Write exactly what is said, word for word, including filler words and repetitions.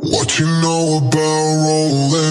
What you know about rolling?